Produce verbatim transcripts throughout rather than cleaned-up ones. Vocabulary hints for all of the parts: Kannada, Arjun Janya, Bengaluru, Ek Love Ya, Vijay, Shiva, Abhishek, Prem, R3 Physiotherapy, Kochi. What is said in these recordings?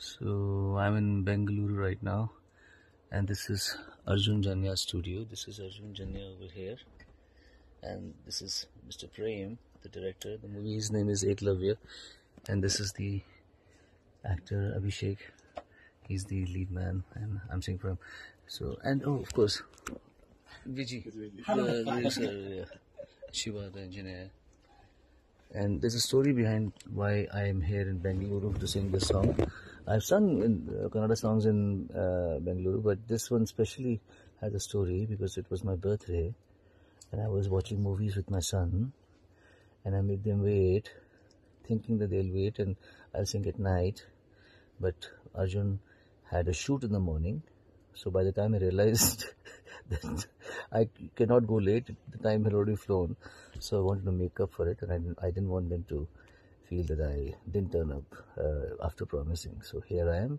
So I'm in Bengaluru right now, and this is Arjun Janya's studio. This is Arjun Janya over here, and this is Mister Prem, the director. The movie's name is Ek Love Ya, and this is the actor Abhishek. He's the lead man, and I'm singing for him. So, and oh, of course, Vijay, the Shiva, the engineer. And there's a story behind why I am here in Bengaluru to sing this song. I've sung in, uh, Kannada songs in uh, Bengaluru, but this one especially has a story because it was my birthday and I was watching movies with my son, and I made them wait, thinking that they'll wait and I'll sing at night. But Arjun had a shoot in the morning, so by the time I realized that I cannot go late, the time had already flown. So I wanted to make up for it, and I didn't, I didn't want them to feel that I didn't turn up uh, after promising. So here I am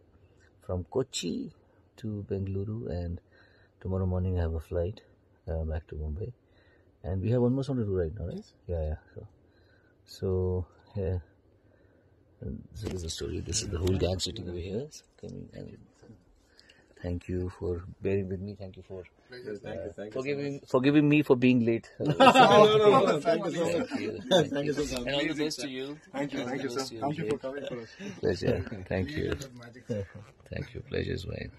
from Kochi to Bengaluru, and tomorrow morning I have a flight uh, back to Mumbai. And we have one more song to do right now, right? Yes. Yeah, yeah. So, so yeah. So this is the story. This is the whole gang sitting over here. So coming and thank you for bearing with me. Thank you for uh, thank you, thank you forgiving, so forgiving me for being late. No, no, no, no. Thank you so much. Thank you. Thank you so much. And all the best to you. Thank you. Thank you, sir. Thank you for coming for us. Pleasure. Thank you. Thank you. Pleasure is mine.